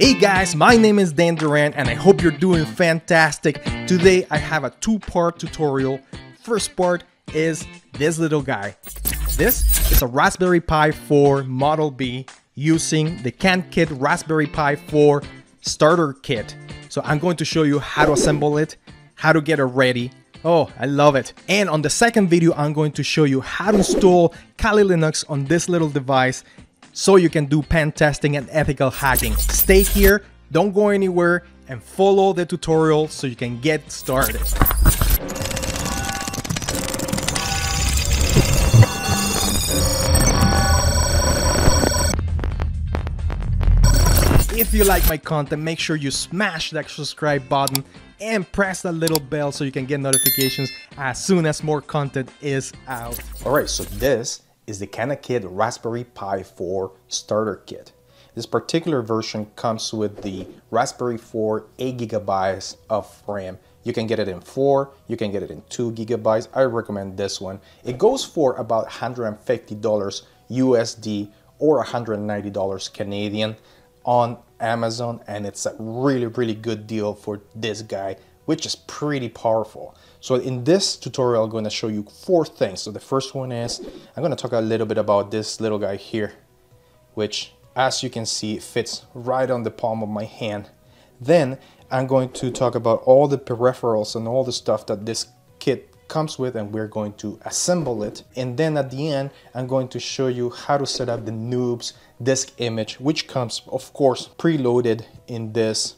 Hey guys, my name is Dan Duran and I hope you're doing fantastic. Today I have a two-part tutorial. First part is this little guy. This is a Raspberry Pi 4 Model B using the CanaKit Raspberry Pi 4 starter kit. So I'm going to show you how to assemble it, how to get it ready. Oh, I love it. And on the second video, I'm going to show you how to install Kali Linux on this little device so you can do pen testing and ethical hacking. Stay here, don't go anywhere, and follow the tutorial so you can get started. If you like my content, make sure you smash that subscribe button and press that little bell so you can get notifications as soon as more content is out. All right, so this is the CanaKit Raspberry Pi 4 starter kit. This particular version comes with the Raspberry 4 8 GB of RAM. You can get it in 4, you can get it in 2 GB. I recommend this one. It goes for about $150 USD or $190 Canadian on Amazon, and it's a really good deal for this guy, which is pretty powerful. So in this tutorial, I'm going to show you 4 things. So the first one is, I'm going to talk a little bit about this little guy here, which as you can see fits right on the palm of my hand. Then I'm going to talk about all the peripherals and all the stuff that this kit comes with, and we're going to assemble it. And then at the end, I'm going to show you how to set up the NOOBS disk image, which comes of course preloaded in this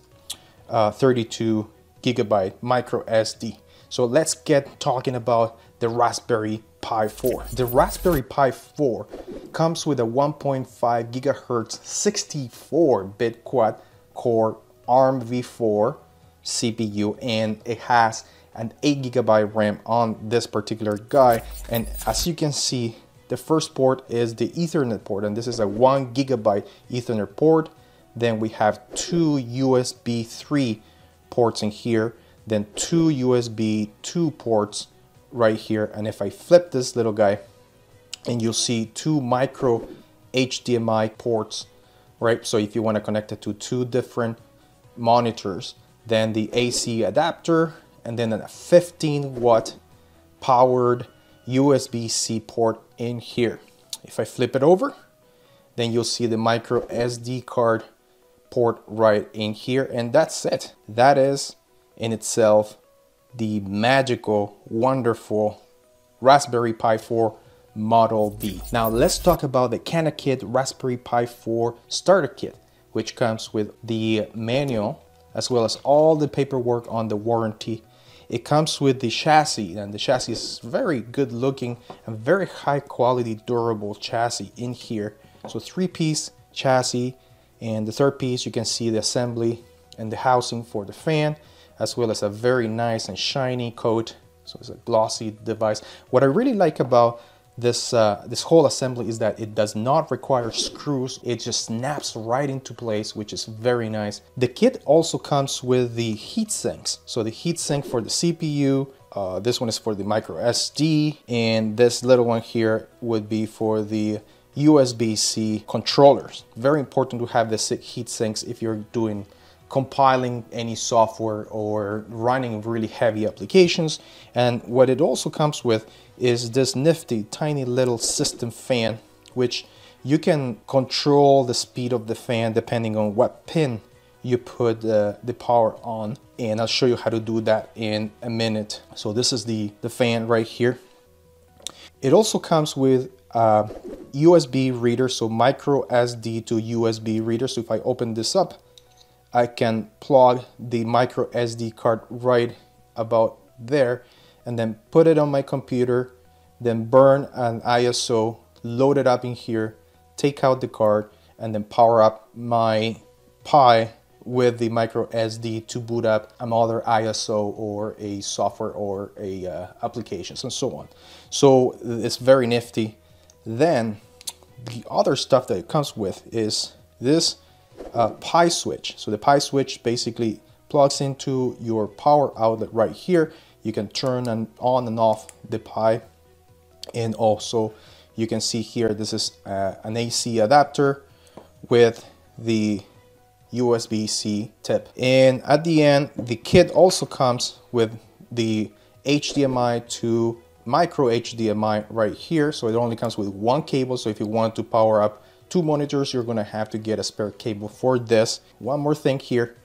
32 GB micro SD. So let's get talking about the Raspberry Pi 4. The Raspberry Pi 4 comes with a 1.5 gigahertz 64-bit quad-core ARMv4 CPU, and it has an 8 GB RAM on this particular guy. And as you can see, the first port is the Ethernet port, and this is a 1 GB Ethernet port. Then we have 2 USB 3 ports in here, then 2 USB 2 ports right here. And if I flip this little guy, and you'll see 2 micro HDMI ports, right? So if you want to connect it to 2 different monitors, then the AC adapter, and then a 15-watt powered USB-C port in here. If I flip it over, then you'll see the micro SD card port right in here, and that's it. That is in itself the magical, wonderful Raspberry Pi 4 Model B. Now let's talk about the CanaKit Raspberry Pi 4 starter kit, which comes with the manual as well as all the paperwork on the warranty. It comes with the chassis, and the chassis is very good looking and very high quality durable chassis in here. So 3-piece chassis, and the third piece you can see the assembly and the housing for the fan, as well as a very nice and shiny coat. So it's a glossy device. What I really like about this whole assembly is that it does not require screws. It just snaps right into place, which is very nice. The kit also comes with the heat sinks. So the heat sink for the CPU, this one is for the micro SD, and this little one here would be for the USB-C controllers. Very important to have the heat sinks if you're doing compiling any software or running really heavy applications. And what it also comes with is this nifty tiny little system fan, which you can control the speed of the fan depending on what pin you put the power on. And I'll show you how to do that in a minute. So this is the fan right here. It also comes with USB reader, so micro SD to USB reader. So if I open this up, I can plug the micro SD card right about there, and then put it on my computer, then burn an ISO, load it up in here, take out the card, and then power up my Pi with the micro SD to boot up another ISO or a software or a applications and so on. So it's very nifty. Then the other stuff that it comes with is this Pi switch. So the Pi switch basically plugs into your power outlet right here. You can turn on and off the Pi, and also you can see here this is an AC adapter with the USB-C tip. And at the end, the kit also comes with the HDMI to micro HDMI right here. So it only comes with one cable. So if you want to power up two monitors, you're going to have to get a spare cable for this. One more thing here,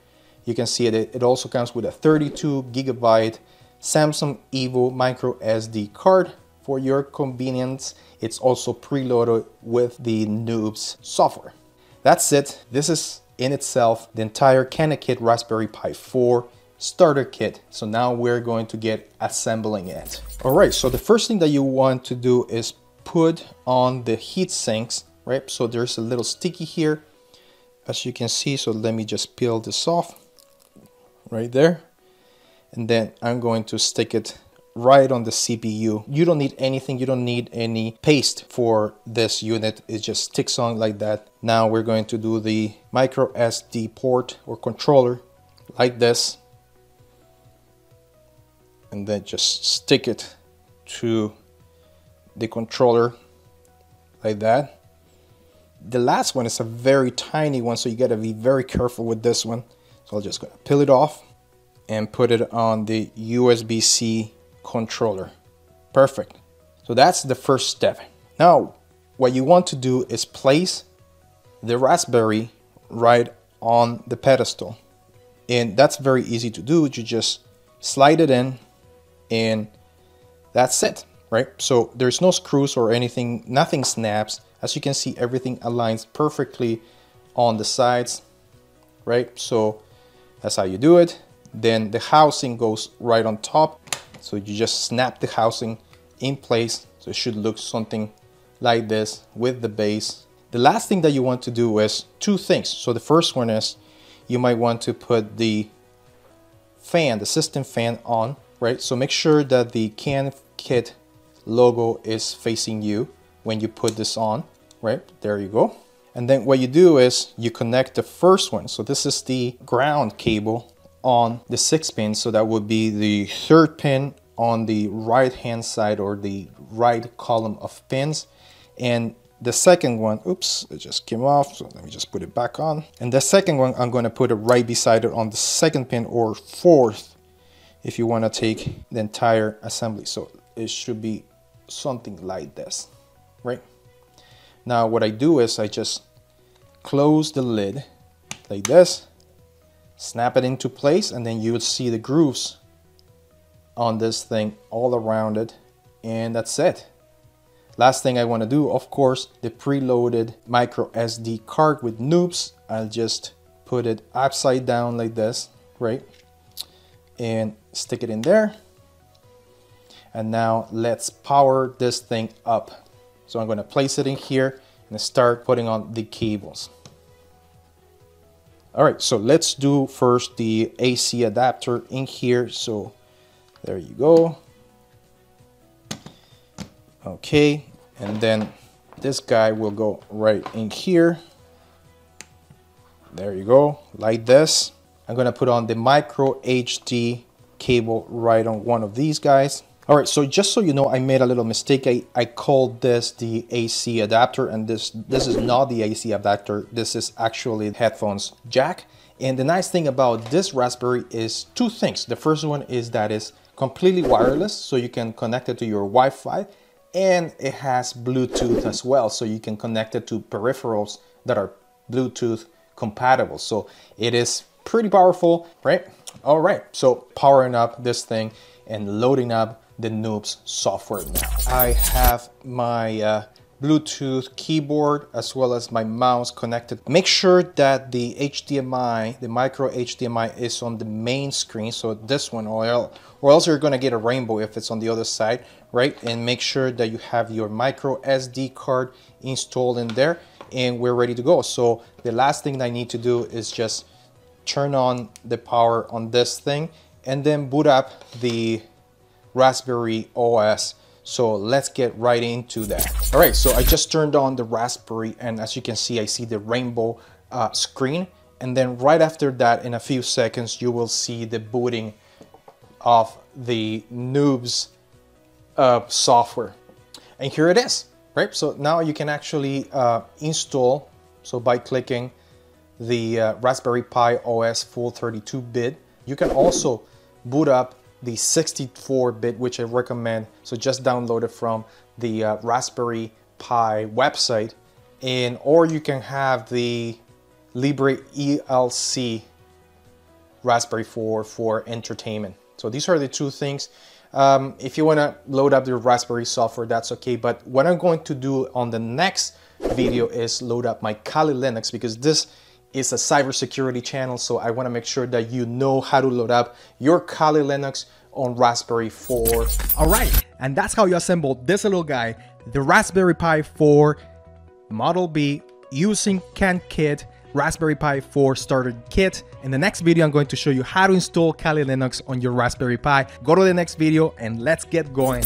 you can see that it also comes with a 32GB Samsung Evo micro SD card for your convenience. It's also preloaded with the NOOBS software. That's it. This is in itself the entire CanaKit Raspberry Pi 4 starter kit. So now we're going to get assembling it. All right, so the first thing that you want to do is put on the heat sinks, right? So there's a little sticky here, as you can see. So let me just peel this off right there. And then I'm going to stick it right on the CPU. You don't need anything. You don't need any paste for this unit. It just sticks on like that. Now we're going to do the micro SD port or controller like this. And then just stick it to the controller like that. The last one is a very tiny one, so you got to be very careful with this one. So I'll just gonna peel it off and put it on the USB-C controller. Perfect. So that's the first step. Now, what you want to do is place the Raspberry right on the pedestal. And that's very easy to do. You just slide it in and that's it, right? So there's no screws or anything, nothing snaps. As you can see, everything aligns perfectly on the sides, right? So that's how you do it. Then the housing goes right on top. So you just snap the housing in place. So it should look something like this with the base. The last thing that you want to do is two things. So the first one is you might want to put the fan, the system fan on, right? So make sure that the CanaKit logo is facing you when you put this on, right? There you go. And then what you do is you connect the first one. So this is the ground cable on the 6 pin. So that would be the 3rd pin on the right hand side or the right column of pins. And the second one, oops, it just came off. So let me just put it back on. And the second one, I'm going to put it right beside it on the 2nd pin or 4th, if you want to take the entire assembly. So it should be something like this, right? Now what I do is I just close the lid like this. Snap it into place, and then you would see the grooves on this thing all around it, and that's it. Last thing I want to do, of course, the preloaded micro SD card with NOOBS. I'll just put it upside down like this, right? And stick it in there. And now let's power this thing up. So I'm going to place it in here and start putting on the cables. All right, so let's do first the AC adapter in here. So there you go. Okay, and then this guy will go right in here. There you go, like this. I'm gonna put on the micro HD cable right on one of these guys. All right, so just so you know, I made a little mistake. I called this the AC adapter, and this is not the AC adapter. This is actually the headphones jack. And the nice thing about this Raspberry is two things. The first one is that it's completely wireless, so you can connect it to your Wi-Fi, and it has Bluetooth as well, so you can connect it to peripherals that are Bluetooth compatible. So it is pretty powerful, right? All right, so powering up this thing and loading up the NOOBS software now. I have my Bluetooth keyboard as well as my mouse connected. Make sure that the HDMI, the micro HDMI, is on the main screen. So this one, or else you're gonna get a rainbow if it's on the other side, right? And make sure that you have your micro SD card installed in there, and we're ready to go. So the last thing that I need to do is just turn on the power on this thing and then boot up the Raspberry OS. So let's get right into that. All right, so I just turned on the Raspberry, and as you can see, I see the rainbow screen. And then right after that, in a few seconds, you will see the booting of the NOOBS software. And here it is, right? So now you can actually install, so by clicking the Raspberry Pi OS full 32-bit. You can also boot up the 64-bit, which I recommend. So just download it from the Raspberry Pi website, or you can have the Libre ELC Raspberry 4 for entertainment. So these are the two things. If you want to load up your Raspberry software, that's okay. But what I'm going to do on the next video is load up my Kali Linux, because this is a cybersecurity channel. So I want to make sure that you know how to load up your Kali Linux on Raspberry 4. All right, and that's how you assemble this little guy, the Raspberry Pi 4 Model B using CanaKit Raspberry Pi 4 starter kit. In the next video, I'm going to show you how to install Kali Linux on your Raspberry Pi. Go to the next video and let's get going.